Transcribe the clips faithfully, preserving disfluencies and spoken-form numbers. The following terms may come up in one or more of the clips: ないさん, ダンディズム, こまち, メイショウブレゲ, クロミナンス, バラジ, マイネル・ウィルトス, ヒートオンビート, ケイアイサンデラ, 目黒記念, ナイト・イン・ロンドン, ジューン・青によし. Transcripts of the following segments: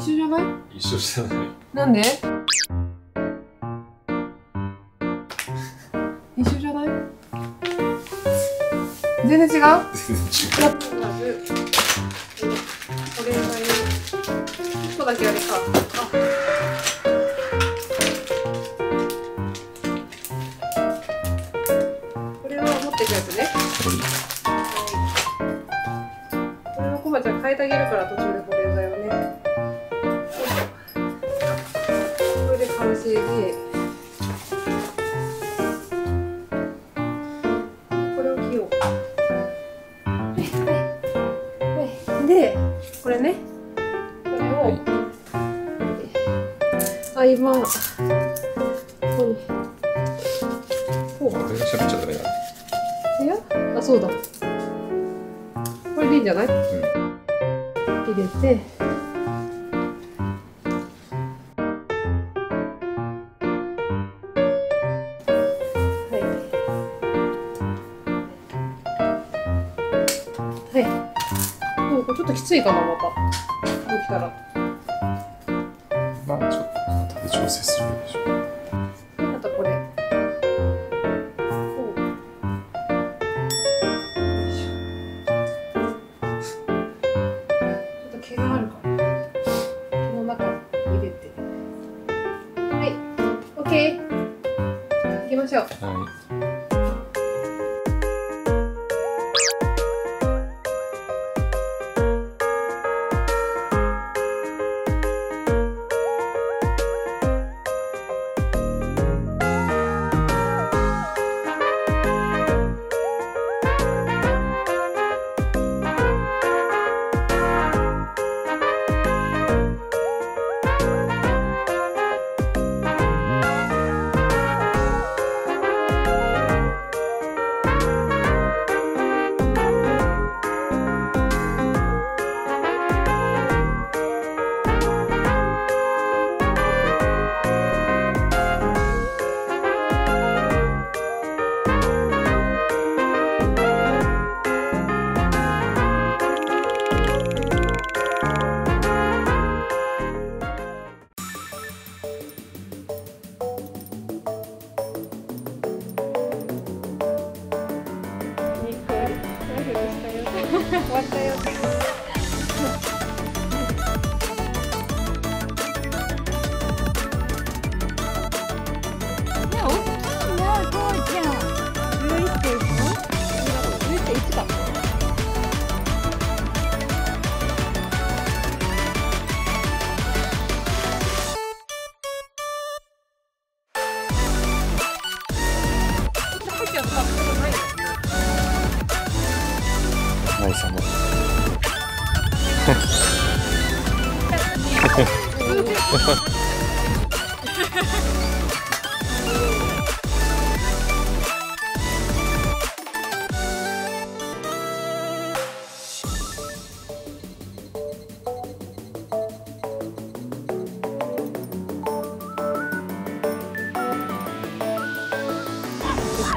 一緒じゃない？一緒じゃない。なんで？一緒じゃない？全然違う？全然違う。これがいい。一個だけあれか。これは持ってくやつね。はい。これはコバちゃん変えてあげるから途中でこれだよね。これで完成で。で、これね、これを、はい、あ、今、ここにこう、これがしゃべっちゃダメだ。いや、あ、そうだ、これでいいんじゃない？うん、入れてはい、はいちょっときついかな、また。できたら。まあ、ちょっと、後で調整するでしょう。で、あとこれ。ちょっと毛があるから。この中入れて。はい、オッケー。行きましょう。はい。終わったよ。王様テ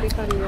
カリを。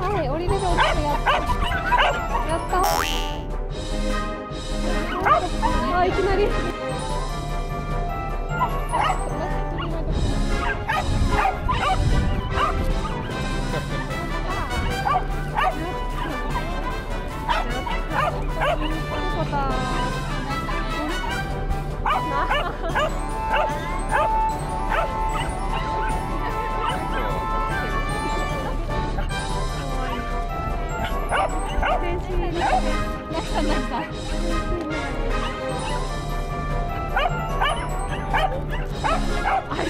はい、降りれば落ちてやった。やった。あ、いきなり。買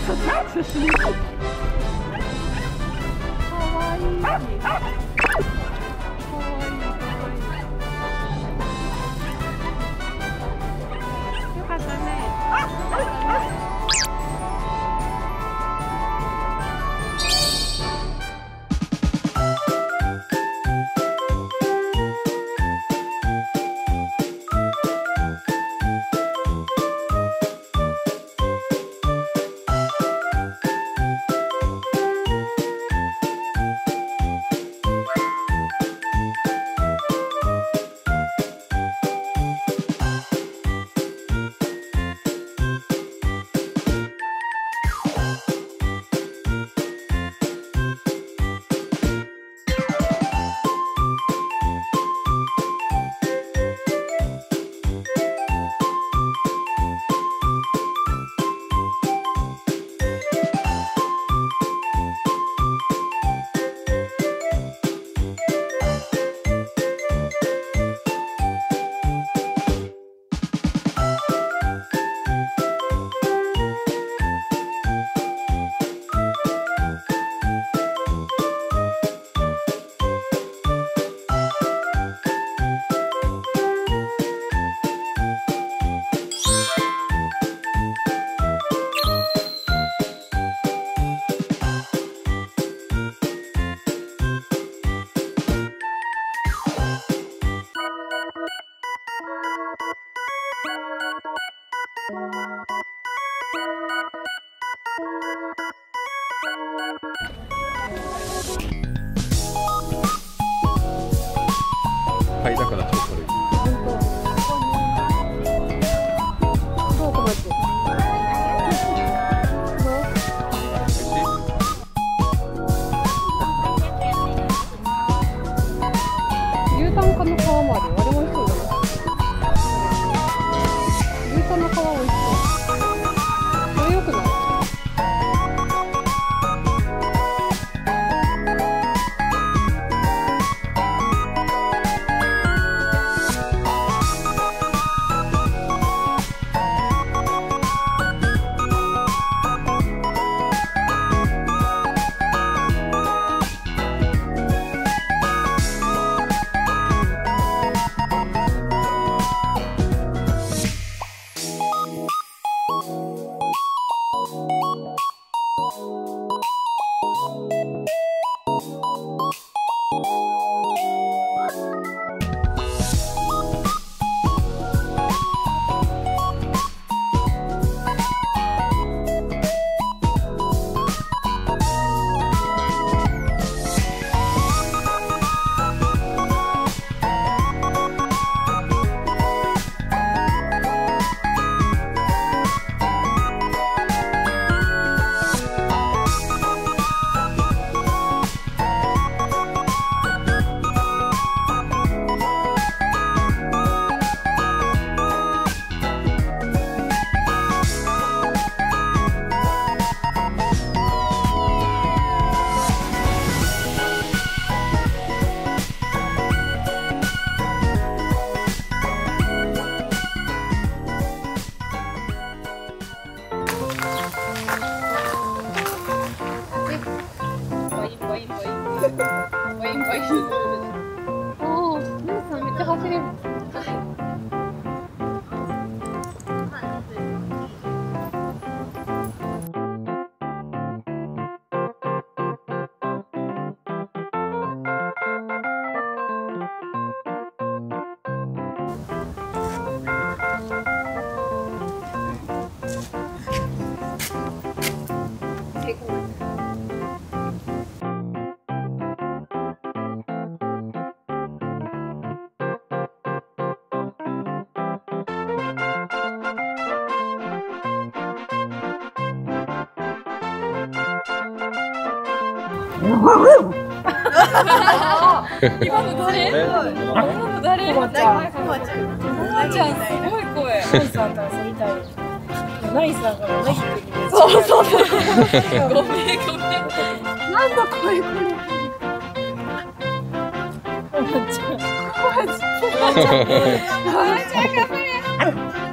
いだからちょっとこれ。牛タン科の皮もある。あれ美味しそうだな。牛タンの皮美味しそう。これ良くない？今の誰？今の誰？コマちゃん、コマちゃん、コマちゃんすごい声。ナイさんと遊びたい。ナイさんからね。そうそうそう。ごめんごめん。なんだこれこれ。コマちゃん、コマちゃん、コマちゃん頑張れ。